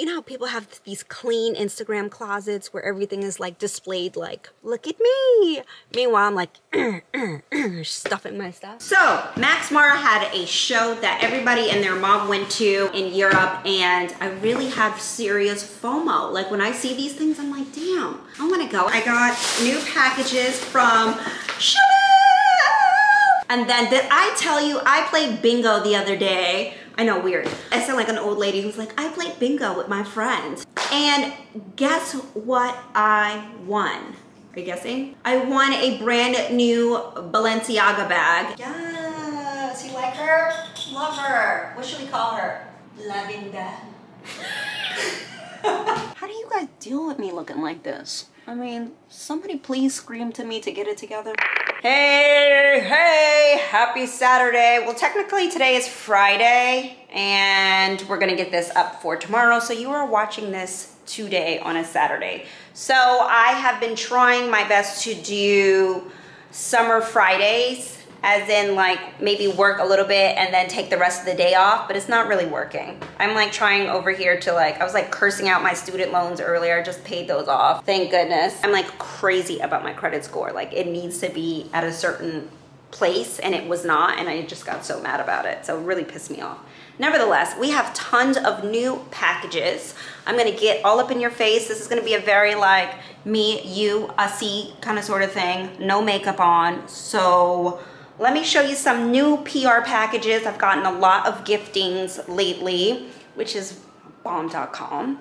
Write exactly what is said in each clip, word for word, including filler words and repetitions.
you know how people have these clean Instagram closets where everything is like displayed like, look at me. Meanwhile, I'm like uh, uh, uh, stuffing my stuff. So Max Mara had a show that everybody and their mom went to in Europe, and I really have serious FOMO. Like when I see these things, I'm like, damn, I wanna go. I got new packages from Chanel. And then did I tell you, I played bingo the other day. I know, weird. I sound like an old lady who's like, I played bingo with my friends. And guess what I won? Are you guessing? I won a brand new Balenciaga bag. Yes, you like her? Love her. What should we call her? Lavinda. How do you guys deal with me looking like this? I mean, somebody please scream to me to get it together. Hey, hey, happy Saturday. Well, technically today is Friday and we're gonna get this up for tomorrow. So you are watching this today on a Saturday. So I have been trying my best to do Summer Fridays, as in like maybe work a little bit and then take the rest of the day off, but it's not really working. I'm like trying over here to like, I was like cursing out my student loans earlier, just paid those off, thank goodness. I'm like crazy about my credit score. Like it needs to be at a certain place and it was not, and I just got so mad about it. So it really pissed me off. Nevertheless, we have tons of new packages. I'm gonna get all up in your face. This is gonna be a very like me, you, us-y kind of sort of thing. No makeup on, so. Let me show you some new P R packages. I've gotten a lot of giftings lately, which is bomb dot com.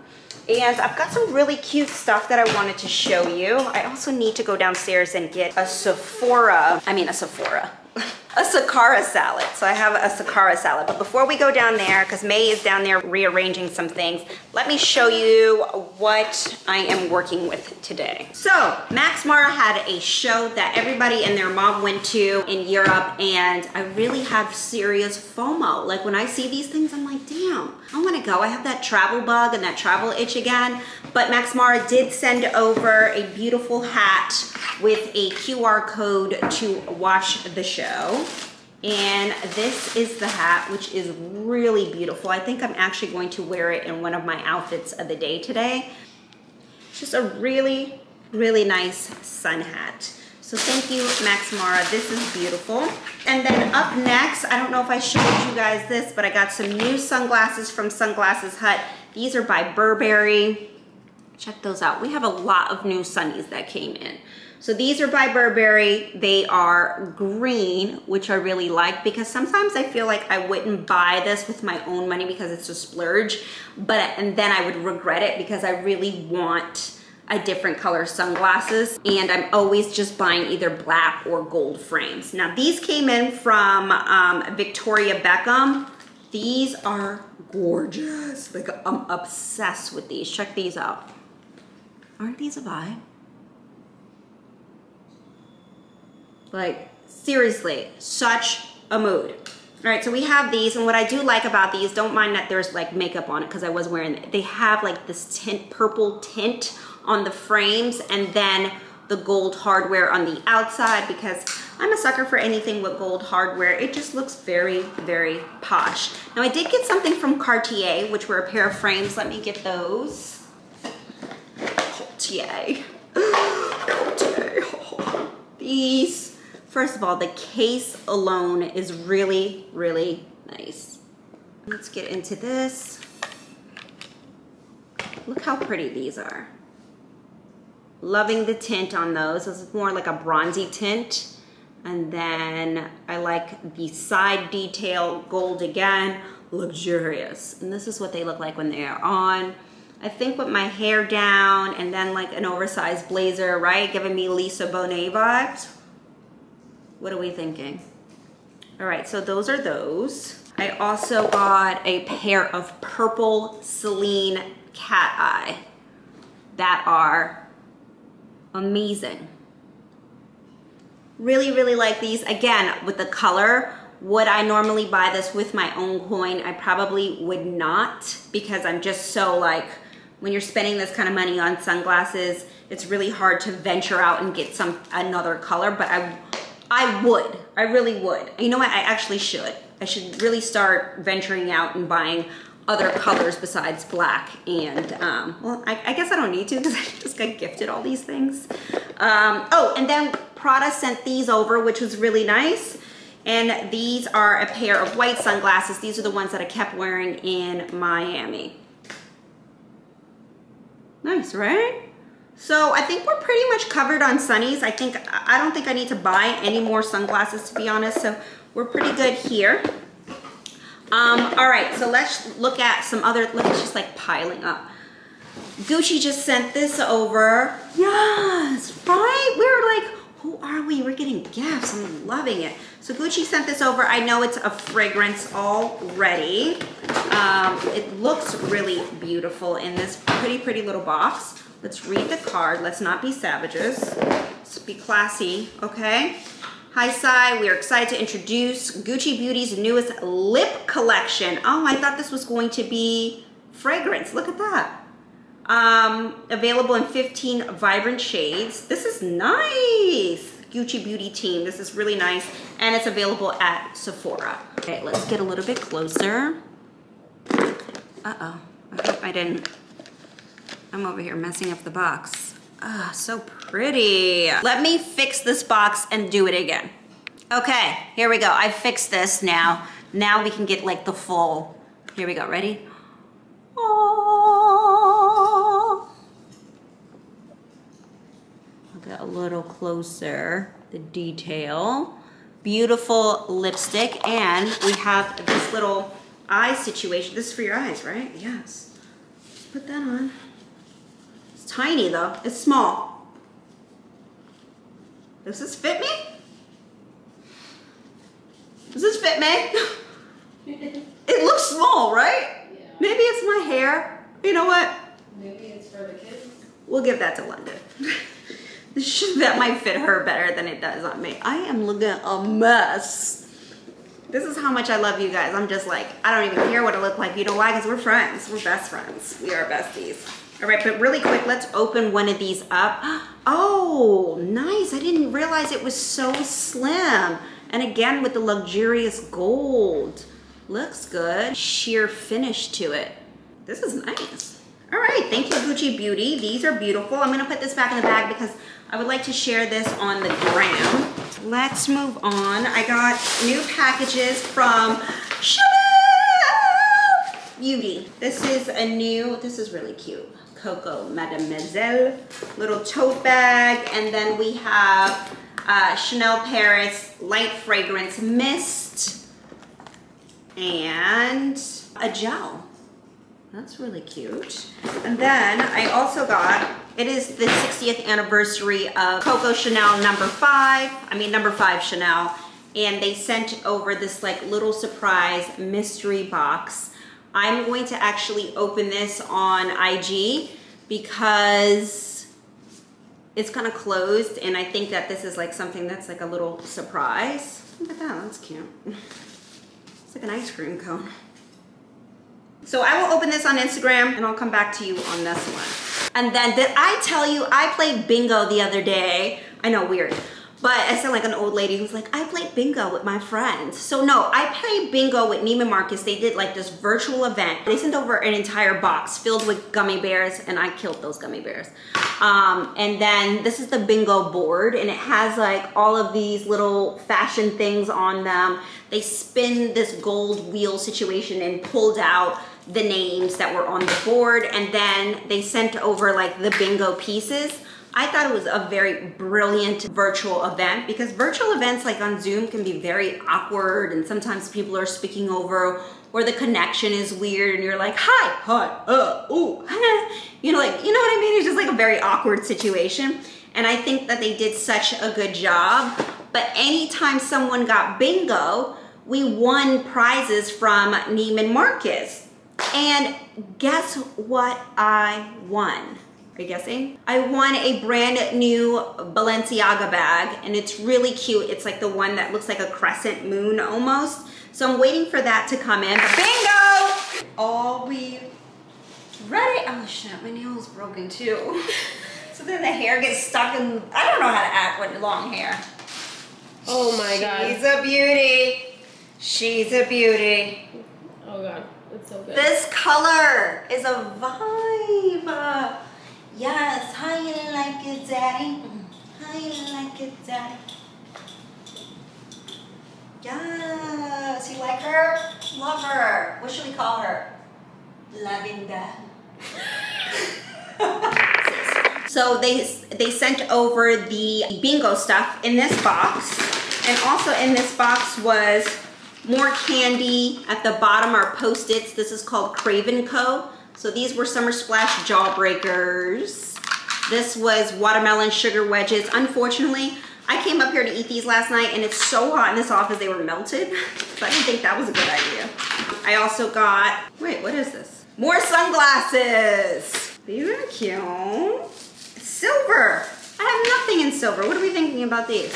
And I've got some really cute stuff that I wanted to show you. I also need to go downstairs and get a Sephora, I mean a Sephora, a Sakara salad. So I have a Sakara salad. But before we go down there, because May is down there rearranging some things, let me show you what I am working with today. So Max Mara had a show that everybody and their mom went to in Europe, and I really have serious FOMO. Like when I see these things, I'm like, damn, I wanna go. I have that travel bug and that travel itch again. But Max Mara did send over a beautiful hat with a Q R code to watch the show. And this is the hat, which is really beautiful. I think I'm actually going to wear it in one of my outfits of the day today. It's just a really, really nice sun hat. So thank you, Max Mara. This is beautiful. And then up next, I don't know if I showed you guys this, but I got some new sunglasses from Sunglasses Hut. These are by Burberry. Check those out. We have a lot of new sunnies that came in. So these are by Burberry. They are green, which I really like because sometimes I feel like I wouldn't buy this with my own money because it's a splurge, but and then I would regret it because I really want a different color sunglasses, and I'm always just buying either black or gold frames. Now these came in from um, Victoria Beckham. These are gorgeous. Like I'm obsessed with these. Check these out. Aren't these a vibe? Like seriously, such a mood. All right, so we have these, and what I do like about these, don't mind that there's like makeup on it because I was wearing it. They have like this tint, purple tint on the frames, and then the gold hardware on the outside because I'm a sucker for anything with gold hardware. It just looks very, very posh. Now I did get something from Cartier, which were a pair of frames. Let me get those. Cartier. Cartier. These. First of all, the case alone is really, really nice. Let's get into this. Look how pretty these are. Loving the tint on those. This is more like a bronzy tint. And then I like the side detail, gold again, luxurious. And this is what they look like when they are on. I think with my hair down and then like an oversized blazer, right? Giving me Lisa Bonet vibes. What are we thinking? All right, so those are those. I also got a pair of purple Celine cat eye that are amazing. Really, really like these. Again, with the color, would I normally buy this with my own coin? I probably would not, because I'm just so like, when you're spending this kind of money on sunglasses, it's really hard to venture out and get some another color, but I I would, I really would. You know what, I actually should. I should really start venturing out and buying other colors besides black and, um, well, I, I guess I don't need to because I just got gifted all these things. Um, oh, and then Prada sent these over, which was really nice. And these are a pair of white sunglasses. These are the ones that I kept wearing in Miami. Nice, right? So I think we're pretty much covered on Sunnies. I think, I don't think I need to buy any more sunglasses, to be honest. So we're pretty good here. Um, all right, so let's look at some other, look, it's just like piling up. Gucci just sent this over. Yes, right? We were like, who are we? We're getting gifts. I'm loving it. So Gucci sent this over. I know it's a fragrance already. Um, it looks really beautiful in this pretty, pretty little box. Let's read the card. Let's not be savages. Let's be classy, okay? Hi, Sai. We are excited to introduce Gucci Beauty's newest lip collection. Oh, I thought this was going to be fragrance. Look at that. Um, available in fifteen vibrant shades. This is nice. Gucci Beauty team. This is really nice. And it's available at Sephora. Okay, let's get a little bit closer. Uh-oh. I hope I didn't. I'm over here messing up the box. Ah, oh, so pretty. Let me fix this box and do it again. Okay, here we go. I fixed this now. Now we can get like the full. Here we go. Ready? Oh. I'll get a little closer. The detail. Beautiful lipstick. And we have this little eye situation. This is for your eyes, right? Yes. Put that on. Tiny though, it's small. Does this fit me? Does this fit me? It looks small, right? Yeah. Maybe it's my hair. You know what? Maybe it's for the kids. We'll give that to London. That might fit her better than it does on me. I am looking a mess. This is how much I love you guys. I'm just like, I don't even care what I look like. You know why? Because we're friends. We're best friends. We are besties. All right, but really quick, let's open one of these up. Oh, nice. I didn't realize it was so slim. And again, with the luxurious gold. Looks good. Sheer finish to it. This is nice. All right, thank you, Gucci Beauty. These are beautiful. I'm gonna put this back in the bag because I would like to share this on the gram. Let's move on. I got new packages from Chanel Beauty. This is a new, this is really cute. Coco Mademoiselle, little tote bag, and then we have uh, Chanel Paris light fragrance mist and a gel. That's really cute. And then I also got, it is the sixtieth anniversary of Coco Chanel number five, I mean number five Chanel, and they sent over this like little surprise mystery box. I'm going to actually open this on I G because it's kind of closed, and I think that this is like something that's like a little surprise. Look at that, that's cute. It's like an ice cream cone. So I will open this on Instagram and I'll come back to you on this one. And then did I tell you I played bingo the other day? I know, weird. But I sound like an old lady who's like, I played bingo with my friends. So no, I played bingo with Neiman Marcus. They did like this virtual event. They sent over an entire box filled with gummy bears, and I killed those gummy bears. Um, and then this is the bingo board, and it has like all of these little fashion things on them. They spin this gold wheel situation and pulled out the names that were on the board, and then they sent over like the bingo pieces. I thought it was a very brilliant virtual event because virtual events like on Zoom can be very awkward, and sometimes people are speaking over or the connection is weird and you're like, hi, hi, uh, ooh, you know, like, you know what I mean? It's just like a very awkward situation. And I think that they did such a good job. But anytime someone got bingo, we won prizes from Neiman Marcus. And guess what I won? Are you guessing? I won a brand new Balenciaga bag, and it's really cute. It's like the one that looks like a crescent moon almost. So I'm waiting for that to come in. But bingo! All we ready? Oh shit, my nail's broken too. So then the hair gets stuck in, I don't know how to act with long hair. Oh my God. She's a beauty. She's a beauty. Oh God. It's so good. This color is a vibe. Yes, how you like it, daddy? How you like it, daddy? Yes, you like her? Love her. What should we call her? Lavender. So they they sent over the bingo stuff in this box, and also in this box was more candy. At the bottom are Post-its. This is called Craven Co. So these were Summer Splash Jawbreakers. This was watermelon sugar wedges. Unfortunately, I came up here to eat these last night and it's so hot in this office they were melted. So I didn't think that was a good idea. I also got, wait, what is this? More sunglasses. These are cute. Silver. I have nothing in silver. What are we thinking about these?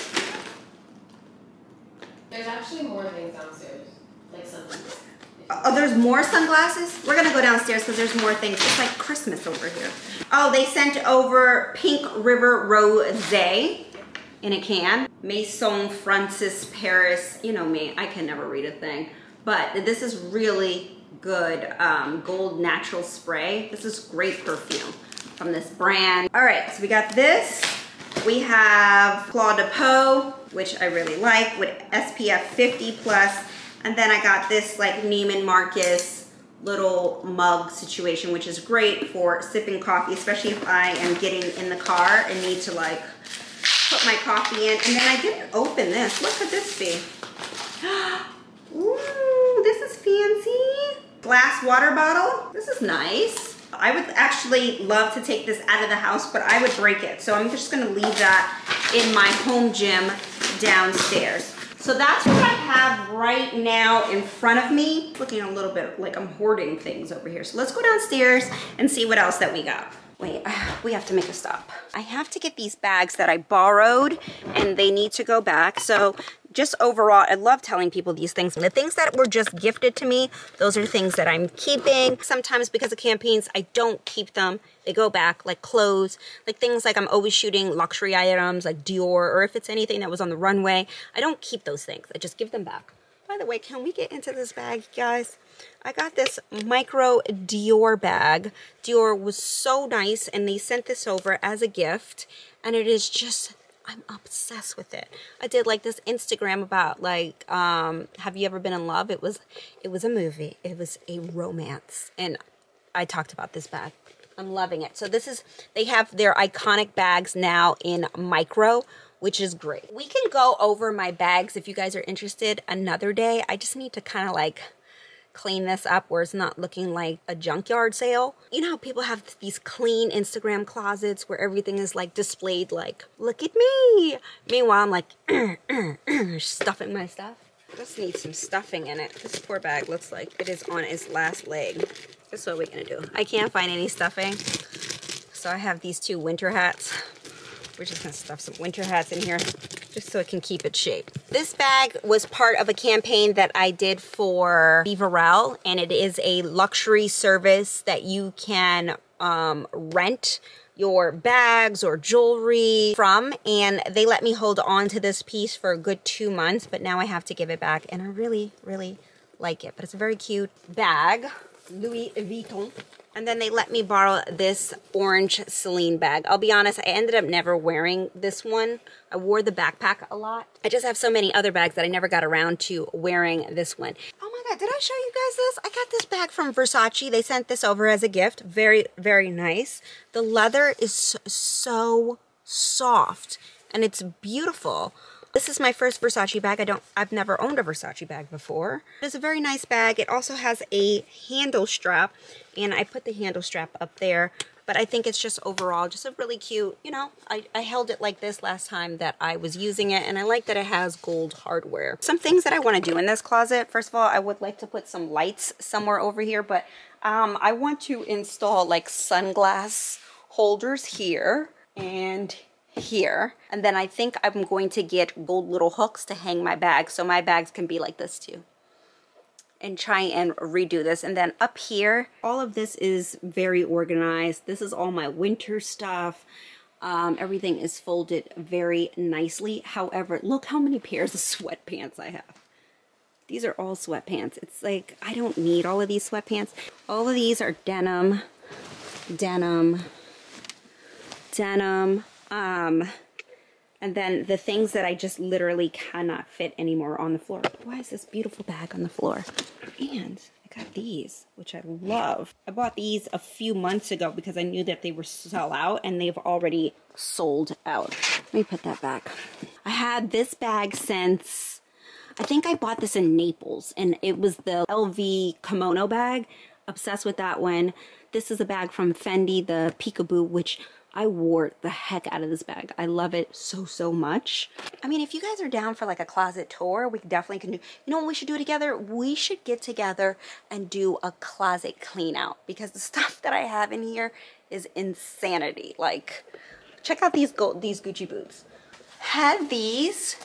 There's actually more things downstairs. Like sunglasses. Oh, there's more sunglasses? We're gonna go downstairs because there's more things. It's like Christmas over here. Oh, they sent over Pink River Rose in a can. Maison Francis Paris. You know me, I can never read a thing. But this is really good um, gold natural spray. This is great perfume from this brand. All right, so we got this. We have Claude Pau, which I really like with S P F fifty plus. And then I got this like Neiman Marcus little mug situation, which is great for sipping coffee, especially if I am getting in the car and need to like put my coffee in. And then I didn't open this. What could this be? Ooh, this is fancy. Glass water bottle. This is nice. I would actually love to take this out of the house, but I would break it. So I'm just gonna leave that in my home gym downstairs. So that's what I have right now in front of me. It's looking a little bit like I'm hoarding things over here. So let's go downstairs and see what else that we got. Wait, we have to make a stop. I have to get these bags that I borrowed and they need to go back. So just overall, I love telling people these things. The things that were just gifted to me, those are things that I'm keeping. Sometimes because of campaigns, I don't keep them. They go back, like clothes, like things like I'm always shooting luxury items like Dior, or if it's anything that was on the runway, I don't keep those things. I just give them back. By the way, can we get into this bag, guys? I got this micro Dior bag. Dior was so nice and they sent this over as a gift and it is just, I'm obsessed with it. I did like this Instagram about like, um, have you ever been in love? It was, it was a movie. It was a romance. And I talked about this bag. I'm loving it. So this is, they have their iconic bags now in micro, which is great. We can go over my bags if you guys are interested another day. I just need to kind of like clean this up where it's not looking like a junkyard sale. You know how people have these clean Instagram closets where everything is like displayed like, look at me. Meanwhile, I'm like uh, uh, uh, stuffing my stuff. This needs some stuffing in it. This poor bag looks like it is on its last leg. That's what we're gonna do. I can't find any stuffing. So I have these two winter hats. We're just gonna stuff some winter hats in here, just so it can keep its shape. This bag was part of a campaign that I did for Bevarel, and it is a luxury service that you can um, rent your bags or jewelry from, and they let me hold on to this piece for a good two months, but now I have to give it back, and I really, really like it. But it's a very cute bag, Louis Vuitton. And then they let me borrow this orange Celine bag. I'll be honest, I ended up never wearing this one. I wore the backpack a lot. I just have so many other bags that I never got around to wearing this one. Oh my God, did I show you guys this? I got this bag from Versace. They sent this over as a gift. Very, very nice. The leather is so soft and it's beautiful. This is my first Versace bag. I don't, I've never owned a Versace bag before. It's a very nice bag. It also has a handle strap, and I put the handle strap up there, but I think it's just overall just a really cute, you know, I, I held it like this last time that I was using it, and I like that it has gold hardware. Some things that I want to do in this closet. First of all, I would like to put some lights somewhere over here, but um, I want to install like sunglass holders here and here, and then I think I'm going to get gold little hooks to hang my bag, so my bags can be like this too, and try and redo this. And then up here, all of this is very organized. This is all my winter stuff. Um, everything is folded very nicely. However, look how many pairs of sweatpants I have. These are all sweatpants. It's like, I don't need all of these sweatpants. All of these are denim, denim, denim. Um, and then the things that I just literally cannot fit anymore on the floor. Why is this beautiful bag on the floor? And I got these, which I love. I bought these a few months ago because I knew that they were sell out, and they've already sold out. Let me put that back. I had this bag since, I think I bought this in Naples, and it was the L V kimono bag. Obsessed with that one. This is a bag from Fendi, the Peekaboo, which I wore the heck out of this bag. I love it so, so much. I mean, if you guys are down for like a closet tour, we definitely can do, you know what we should do together? We should get together and do a closet clean out, because the stuff that I have in here is insanity. Like, check out these gold, these Gucci boots. Had these,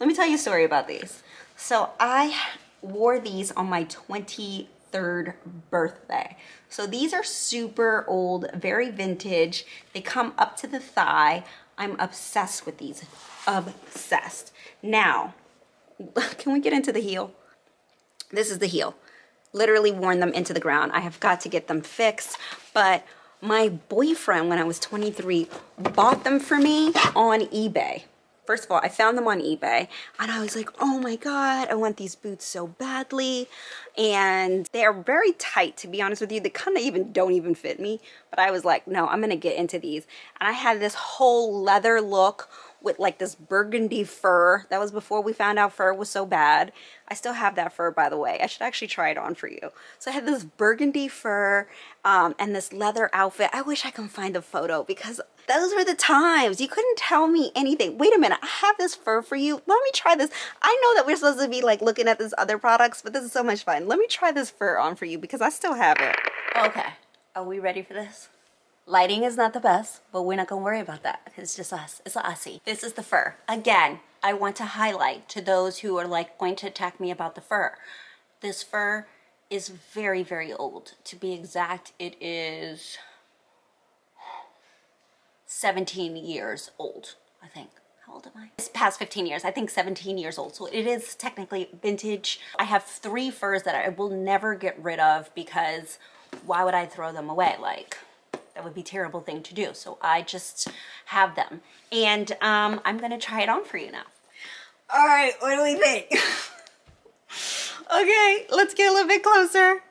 let me tell you a story about these. So I wore these on my twenty-third birthday. So these are super old, very vintage. They come up to the thigh. I'm obsessed with these, obsessed. Now, can we get into the heel? This is the heel. Literally worn them into the ground. I have got to get them fixed, but my boyfriend, when I was twenty-three, bought them for me on eBay. First of all, I found them on eBay, and I was like, oh my God, I want these boots so badly. And they are very tight, to be honest with you. They kind of even don't even fit me, but I was like, no, I'm gonna get into these. And I had this whole leather look with like this burgundy fur. That was before we found out fur was so bad. I still have that fur, by the way. I should actually try it on for you. So I had this burgundy fur um, and this leather outfit. I wish I can find a photo, because those were the times. You couldn't tell me anything. Wait a minute, I have this fur for you. Let me try this. I know that we're supposed to be like looking at these other products, but this is so much fun. Let me try this fur on for you, because I still have it. Okay, are we ready for this? Lighting is not the best, but we're not gonna worry about that. It's just us, it's Aussie. This is the fur. Again, I want to highlight to those who are like going to attack me about the fur. This fur is very, very old. To be exact, it is seventeen years old, I think. How old am I? It's past fifteen years, I think seventeen years old. So it is technically vintage. I have three furs that I will never get rid of, because why would I throw them away? Like, that would be a terrible thing to do. So I just have them. And um, I'm gonna try it on for you now. All right, what do we think? Okay, let's get a little bit closer.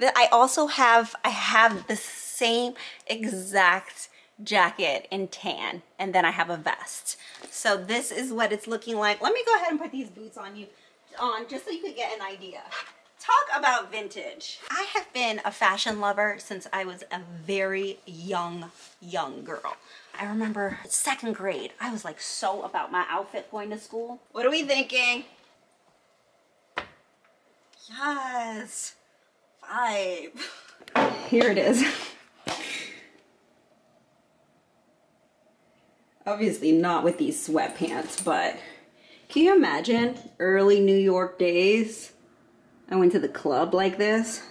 I also have, I have the same exact jacket in tan, and then I have a vest. So this is what it's looking like. Let me go ahead and put these boots on you, on just so you could get an idea. Talk about vintage. I have been a fashion lover since I was a very young, young girl. I remember second grade, I was like so about my outfit going to school. What are we thinking? Yes, vibe. Here it is. Obviously not with these sweatpants, but can you imagine early New York days? I went to the club like this.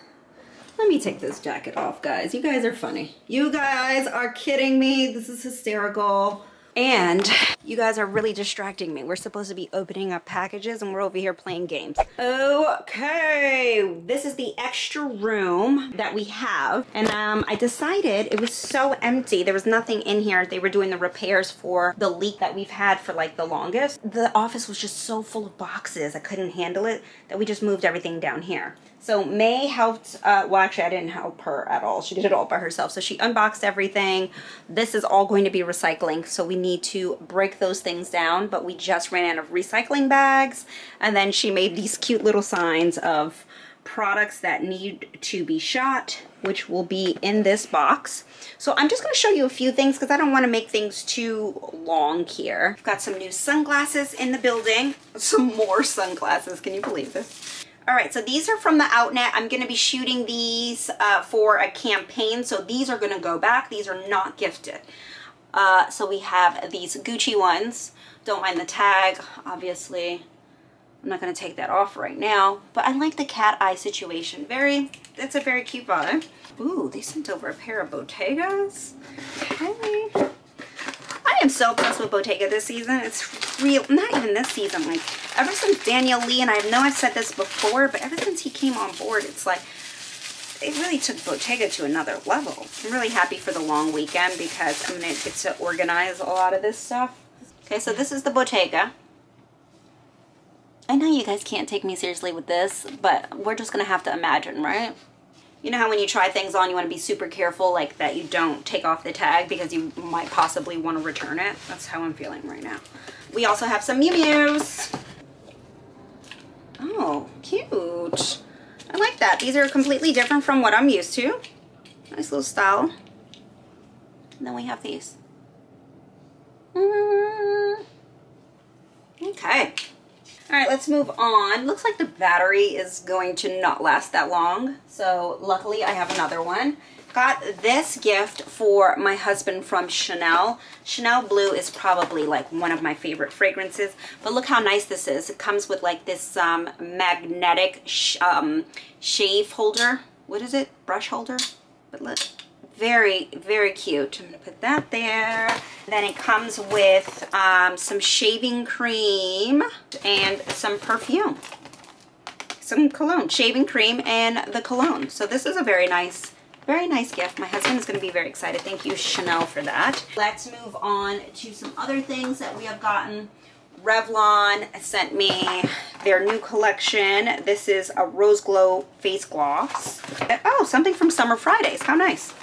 Let me take this jacket off, guys. You guys are funny. You guys are kidding me. This is hysterical. And you guys are really distracting me. We're supposed to be opening up packages, and we're over here playing games. Okay, this is the extra room that we have. And um, I decided it was so empty. There was nothing in here. They were doing the repairs for the leak that we've had for like the longest. The office was just so full of boxes. I couldn't handle it, that we just moved everything down here. So May helped, uh, well actually I didn't help her at all. She did it all by herself. So she unboxed everything. This is all going to be recycling. So we need to break those things down, but we just ran out of recycling bags. And then she made these cute little signs of products that need to be shot, which will be in this box. So I'm just gonna show you a few things, because I don't wanna make things too long here. I've got some new sunglasses in the building. Some more sunglasses, can you believe this? All right, so these are from the Outnet. I'm gonna be shooting these uh, for a campaign, so these are gonna go back. These are not gifted. Uh, so we have these Gucci ones. Don't mind the tag, obviously. I'm not gonna take that off right now, but I like the cat eye situation. Very, that's a very cute vibe. Ooh, they sent over a pair of Bottegas. Okay. I am so obsessed with Bottega this season. It's real, not even this season, like ever since Daniel Lee, and I know I've said this before, but ever since he came on board, it's like, it really took Bottega to another level. I'm really happy for the long weekend because I'm going to get to organize a lot of this stuff. Okay, so this is the Bottega. I know you guys can't take me seriously with this, but we're just going to have to imagine, right? You know how when you try things on, you want to be super careful, like that you don't take off the tag because you might possibly want to return it? That's how I'm feeling right now. We also have some Miu Miu's. Oh, cute. I like that. These are completely different from what I'm used to. Nice little style. And then we have these. Mm. Okay. All right, let's move on. Looks like the battery is going to not last that long. So luckily I have another one. Got this gift for my husband from Chanel. Chanel Blue is probably like one of my favorite fragrances, but look how nice this is. It comes with like this um, magnetic sh um, shave holder. What is it? Brush holder? But look, very, very cute. I'm gonna put that there. Then it comes with um, some shaving cream and some perfume, some cologne, shaving cream and the cologne. So this is a very nice, very nice gift. My husband is going to be very excited. Thank you, Chanel, for that. Let's move on to some other things that we have gotten. Revlon sent me their new collection. This is a Rose Glow face gloss. Oh, something from Summer Fridays. How nice.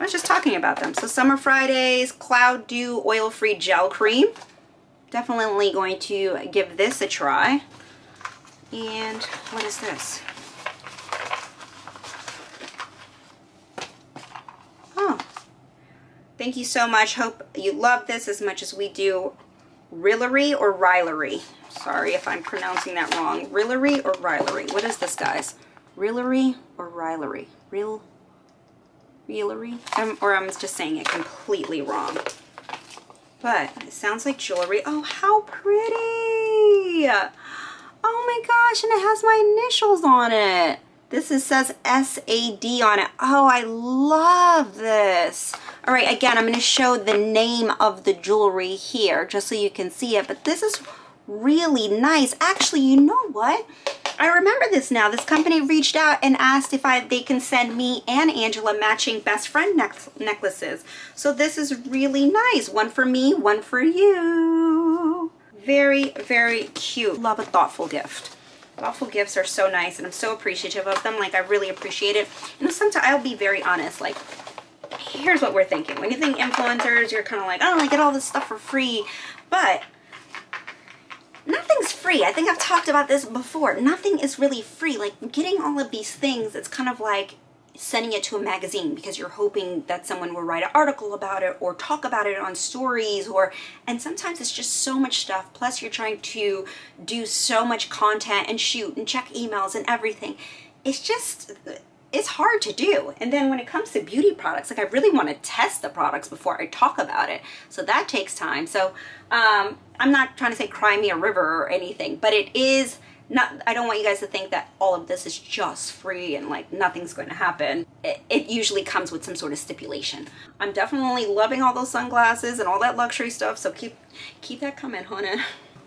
I was just talking about them. So Summer Fridays, Cloud Dew Oil-Free Gel Cream. Definitely going to give this a try. And what is this? Oh, thank you so much. Hope you love this as much as we do. Rellery or Rellery? Sorry if I'm pronouncing that wrong. Rellery or Rellery? What is this, guys? Rellery or Rellery? Real... Rellery? Um, or I'm just saying it completely wrong. But it sounds like jewelry. Oh, how pretty! Oh my gosh, and it has my initials on it. This is, says S A D on it. Oh, I love this. All right, again, I'm going to show the name of the jewelry here just so you can see it. But this is really nice. Actually, you know what? I remember this now. This company reached out and asked if I, they can send me and Angela matching best friend ne necklaces. So this is really nice. One for me, one for you. Very, very cute. Love a thoughtful gift. Thoughtful gifts are so nice, and I'm so appreciative of them. Like, I really appreciate it. And sometimes I'll be very honest, like, here's what we're thinking. When you think influencers, you're kind of like, oh, I get all this stuff for free. But nothing's free. I think I've talked about this before. Nothing is really free. Like, getting all of these things, it's kind of like sending it to a magazine because you're hoping that someone will write an article about it or talk about it on stories, or and sometimes it's just so much stuff, plus you're trying to do so much content and shoot and check emails and everything. It's just, it's hard to do. And then when it comes to beauty products, like I really want to test the products before I talk about it, so that takes time. So um, I'm not trying to say cry me a river or anything, but it is not, I don't want you guys to think that all of this is just free and like nothing's going to happen. It, it usually comes with some sort of stipulation. I'm definitely loving all those sunglasses and all that luxury stuff, so keep keep that coming, honey.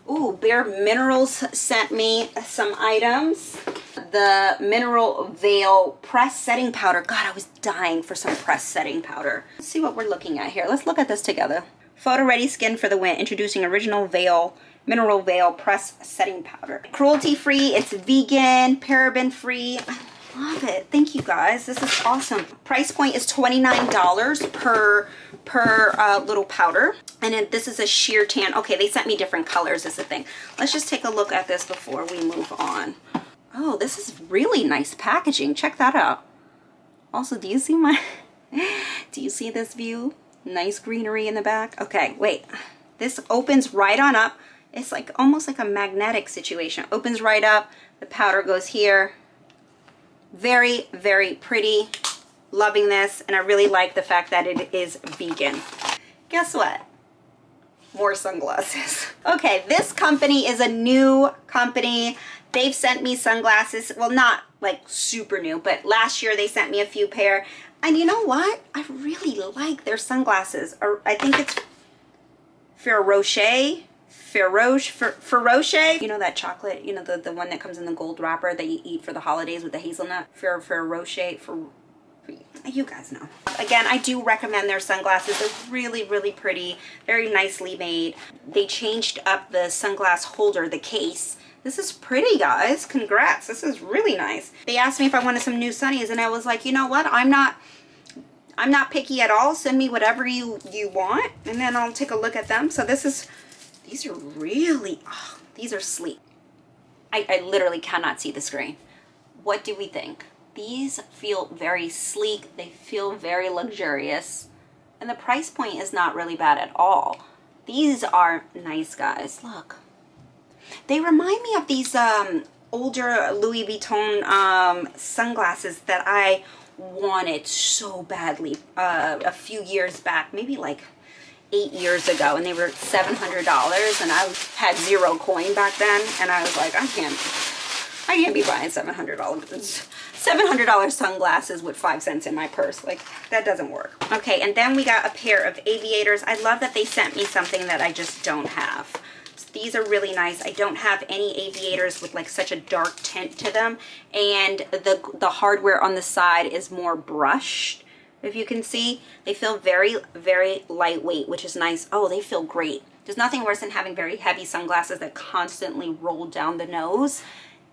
Ooh, Bare Minerals sent me some items. The Mineral Veil Press Setting Powder. God, I was dying for some press setting powder. Let's see what we're looking at here. Let's look at this together. Photo Ready Skin for the Win, introducing original veil Mineral Veil Press Setting Powder. Cruelty free, it's vegan, paraben free. I love it. Thank you guys. This is awesome. Price point is twenty-nine dollars per per uh, little powder. And then this is a sheer tan. Okay, they sent me different colors is the thing. Let's just take a look at this before we move on. Oh, this is really nice packaging. Check that out. Also, do you see my do you see this view? Nice greenery in the back. Okay, wait. This opens right on up. It's like almost like a magnetic situation. Opens right up. The powder goes here. Very, very pretty. Loving this. And I really like the fact that it is vegan. Guess what? More sunglasses. Okay, this company is a new company. They've sent me sunglasses. Well, not like super new, but last year they sent me a few pair. And you know what? I really like their sunglasses. I think it's Ferrero Rocher. Ferrero Rocher, you know that chocolate, you know the, the one that comes in the gold wrapper that you eat for the holidays with the hazelnut. Ferrero Rocher, for, for you guys know. Again, I do recommend their sunglasses. They're really, really pretty, very nicely made. They changed up the sunglass holder, the case. This is pretty, guys. Congrats. This is really nice. They asked me if I wanted some new sunnies, and I was like, you know what? I'm not... I'm not picky at all. Send me whatever you, you want, and then I'll take a look at them. So this is, these are really, oh, these are sleek. I, I literally cannot see the screen. What do we think? These feel very sleek. They feel very luxurious. And the price point is not really bad at all. These are nice, guys. Look. They remind me of these um, older Louis Vuitton um, sunglasses that I wanted so badly uh, a few years back, maybe like eight years ago, and they were seven hundred dollars, and I had zero coin back then, and I was like, I can't, I can't be buying seven hundred dollars sunglasses with five cents in my purse. Like, that doesn't work. Okay, and then we got a pair of aviators. I love that they sent me something that I just don't have. These are really nice. I don't have any aviators with like such a dark tint to them, and the the hardware on the side is more brushed. If you can see, they feel very, very lightweight, which is nice. Oh, they feel great. There's nothing worse than having very heavy sunglasses that constantly roll down the nose.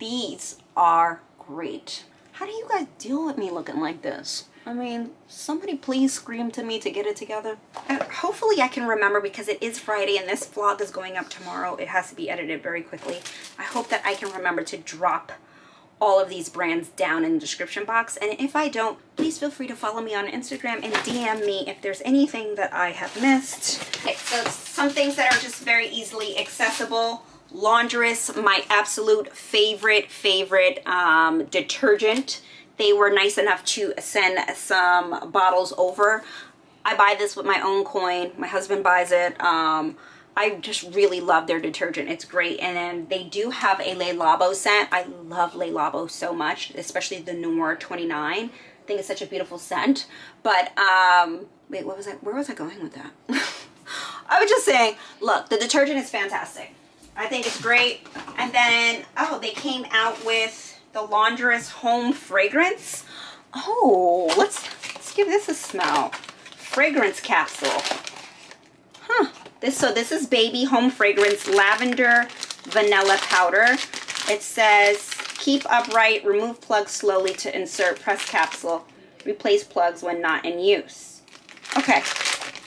These are great. How do you guys deal with me looking like this? I mean, somebody please scream to me to get it together. And hopefully I can remember, because it is Friday and this vlog is going up tomorrow. It has to be edited very quickly. I hope that I can remember to drop all of these brands down in the description box. And if I don't, please feel free to follow me on Instagram and D M me if there's anything that I have missed. Okay, so some things that are just very easily accessible. Laundress, my absolute favorite, favorite um, detergent. They were nice enough to send some bottles over. I buy this with my own coin. My husband buys it. Um, I just really love their detergent. It's great. And then they do have a Le Labo scent. I love Le Labo so much, especially the Noir twenty-nine. I think it's such a beautiful scent. But, um, wait, what was I, where was I going with that? I was just saying, look, the detergent is fantastic. I think it's great. And then, oh, they came out with the Laundress Home Fragrance. Oh, let's, let's give this a smell. Fragrance capsule. Huh. This, so this is Baby Home Fragrance Lavender Vanilla Powder. It says, keep upright, remove plug slowly to insert, press capsule, replace plugs when not in use. Okay,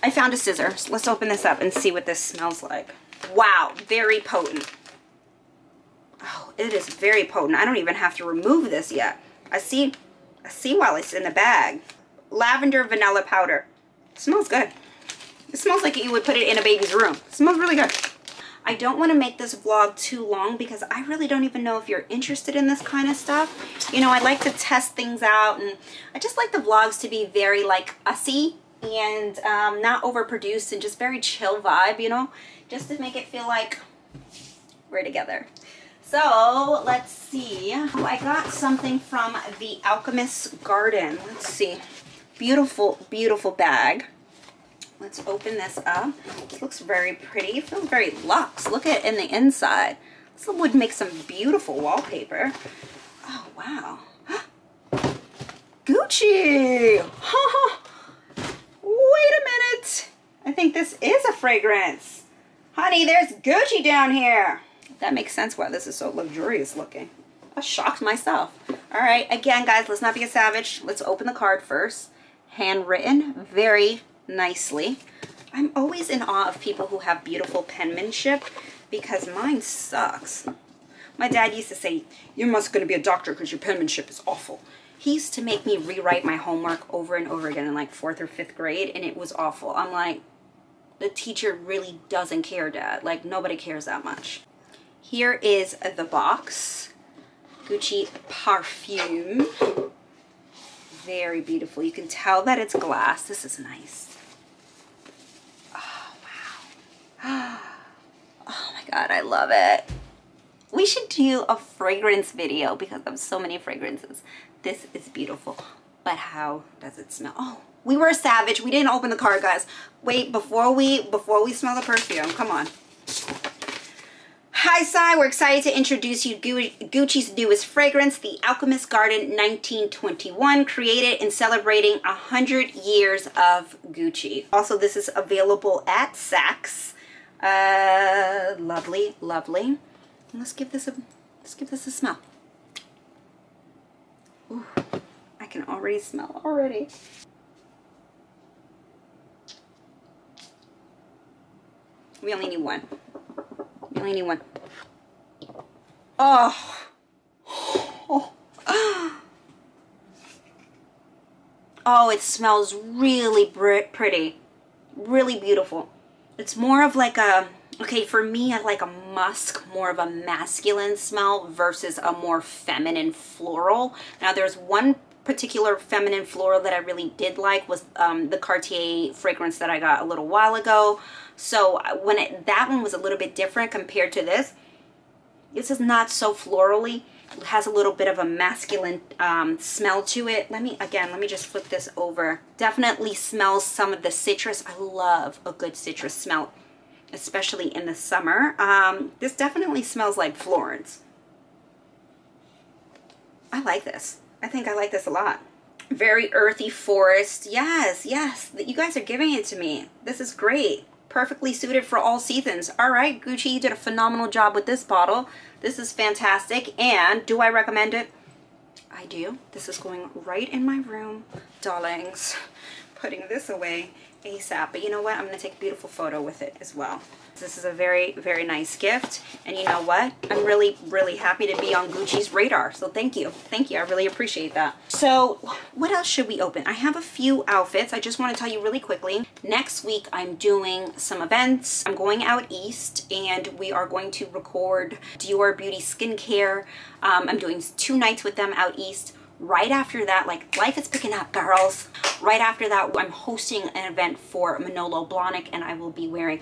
I found a scissors. Let's open this up and see what this smells like. Wow, very potent. Oh, it is very potent. I don't even have to remove this yet. I see, I see while it's in the bag. Lavender vanilla powder. It smells good. It smells like you would put it in a baby's room. It smells really good. I don't want to make this vlog too long because I really don't even know if you're interested in this kind of stuff. You know, I like to test things out, and I just like the vlogs to be very like us-y and um, not overproduced, and just very chill vibe, you know, just to make it feel like we're together. So let's see. Oh, I got something from the Alchemist's Garden. Let's see. Beautiful, beautiful bag. Let's open this up. It looks very pretty. It feels very luxe. Look at it in the inside. This would make some beautiful wallpaper. Oh, wow. Gucci! Wait a minute. I think this is a fragrance. Honey, there's Gucci down here. That makes sense why this is so luxurious looking. I shocked myself. All right, again, guys, let's not be a savage. Let's open the card first. Handwritten very nicely. I'm always in awe of people who have beautiful penmanship, because mine sucks. My dad used to say, you're must gonna be a doctor because your penmanship is awful. He used to make me rewrite my homework over and over again in like fourth or fifth grade, and it was awful. I'm like, the teacher really doesn't care, Dad. Like, nobody cares that much. Here is the box. Gucci perfume. Very beautiful. You can tell that it's glass. This is nice. Oh, wow. Oh my God, I love it. We should do a fragrance video because of so many fragrances. This is beautiful. But how does it smell? Oh, we were a savage. We didn't open the card, guys. Wait, before we, before we smell the perfume, come on. Hi Sai, we're excited to introduce you Gucci's newest fragrance, the Alchemist Garden nineteen twenty-one, created and celebrating one hundred years of Gucci. Also, this is available at Saks. Uh, lovely, lovely. Let's give this a let's give this a smell. Ooh, I can already smell already. We only need one. We only need one. Oh. Oh. Oh, it smells really pretty. Really beautiful. It's more of like a, okay, for me, I like a musk, more of a masculine smell versus a more feminine floral. Now, there's one particular feminine floral that I really did like was um, the Cartier fragrance that I got a little while ago. So when it, that one was a little bit different compared to this. This is not so florally. It has a little bit of a masculine um, smell to it. Let me, again, let me just flip this over. Definitely smells some of the citrus. I love a good citrus smell, especially in the summer. Um, this definitely smells like Florence. I like this. I think I like this a lot. Very earthy forest. Yes, yes. You guys are giving it to me. This is great. Perfectly suited for all seasons. All right, Gucci, you did a phenomenal job with this bottle. This is fantastic. And do I recommend it? I do. This is going right in my room, darlings. Putting this away ASAP. But you know what? I'm going to take a beautiful photo with it as well. This is a very, very nice gift. And you know what? I'm really, really happy to be on Gucci's radar. So thank you. Thank you. I really appreciate that. So what else should we open? I have a few outfits. I just want to tell you really quickly. Next week, I'm doing some events. I'm going out east and we are going to record Dior Beauty Skincare. Um, I'm doing two nights with them out east. Right after that, like life is picking up, girls. Right after that, I'm hosting an event for Manolo Blahnik and I will be wearing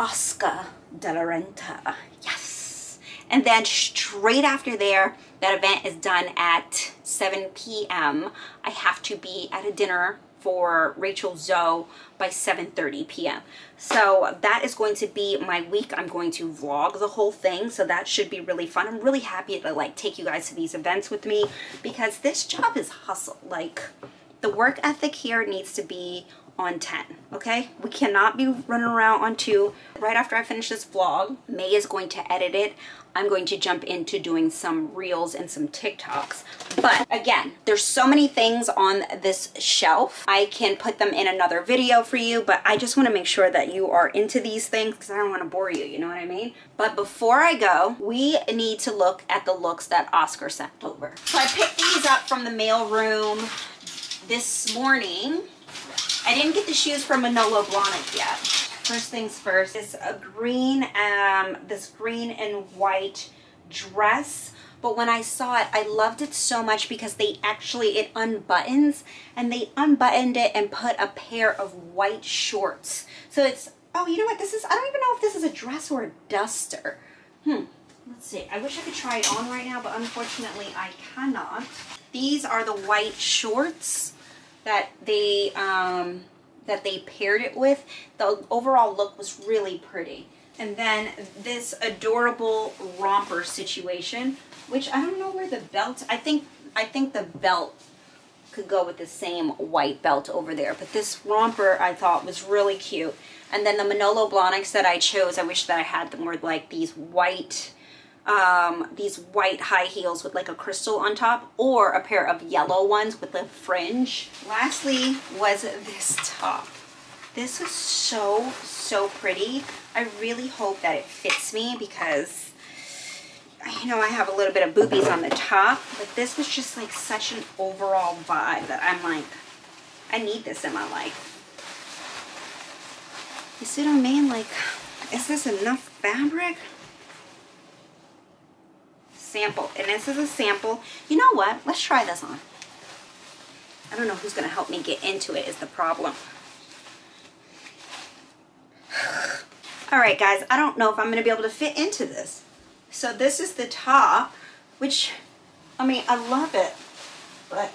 Oscar de la Renta. Yes. And then straight after there, that event is done at seven p m I have to be at a dinner for Rachel Zoe by seven thirty p m So that is going to be my week. I'm going to vlog the whole thing, so that should be really fun. I'm really happy to like take you guys to these events with me because this job is hustle. Like the work ethic here needs to be on ten, okay? We cannot be running around on two. Right after I finish this vlog, May is going to edit it. I'm going to jump into doing some reels and some TikToks. But again, there's so many things on this shelf. I can put them in another video for you, but I just wanna make sure that you are into these things because I don't wanna bore you, you know what I mean? But before I go, we need to look at the looks that Oscar sent over. So I picked these up from the mail room this morning. I didn't get the shoes from Manolo Blahnik yet. First things first, it's a green, um, this green and white dress. But when I saw it, I loved it so much because they actually, it unbuttons and they unbuttoned it and put a pair of white shorts. So it's, oh, you know what this is? I don't even know if this is a dress or a duster. Hmm, let's see. I wish I could try it on right now, but unfortunately I cannot. These are the white shorts that they um, that they paired it with. The overall look was really pretty. And then this adorable romper situation, which I don't know where the belt, I think I think the belt could go with the same white belt over there, but this romper I thought was really cute. And then the Manolo Blahniks that I chose, I wish that I had them, were like these white, um, these white high heels with like a crystal on top, or a pair of yellow ones with a fringe. Lastly was this top. This is so, so pretty. I really hope that it fits me because, you know, I have a little bit of boobies on the top, but this was just like such an overall vibe that I'm like, I need this in my life. You see what I mean? Like, is this enough fabric? Sample, and this is a sample. You know what, let's try this on. I don't know who's gonna help me get into it is the problem. All right guys, I don't know if I'm gonna be able to fit into this. So this is the top, which, I mean, I love it, but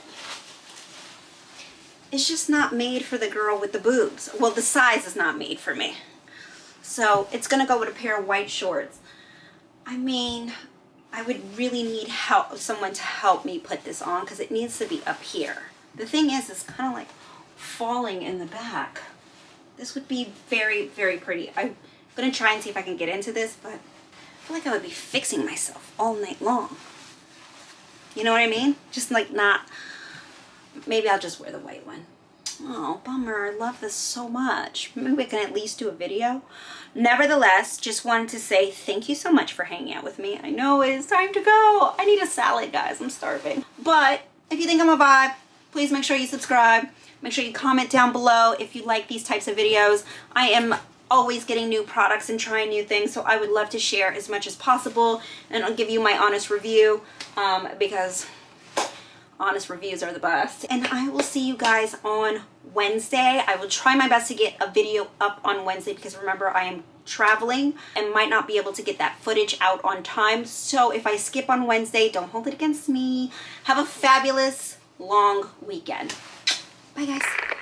it's just not made for the girl with the boobs. Well, the size is not made for me. So it's gonna go with a pair of white shorts. I mean, I would really need help, someone to help me put this on, because it needs to be up here. The thing is, it's kind of like falling in the back. This would be very, very pretty. I'm going to try and see if I can get into this, but I feel like I would be fixing myself all night long. You know what I mean? Just like not, maybe I'll just wear the white one. Oh, bummer. I love this so much. Maybe I can at least do a video. Nevertheless, just wanted to say thank you so much for hanging out with me. I know it is time to go. I need a salad, guys. I'm starving. But if you think I'm a vibe, please make sure you subscribe. Make sure you comment down below if you like these types of videos. I am always getting new products and trying new things, so I would love to share as much as possible, and I'll give you my honest review um, because honest reviews are the best. And I will see you guys on Wednesday. I will try my best to get a video up on Wednesday, because remember, I am traveling and might not be able to get that footage out on time. So if I skip on Wednesday, don't hold it against me. Have a fabulous long weekend. Bye guys.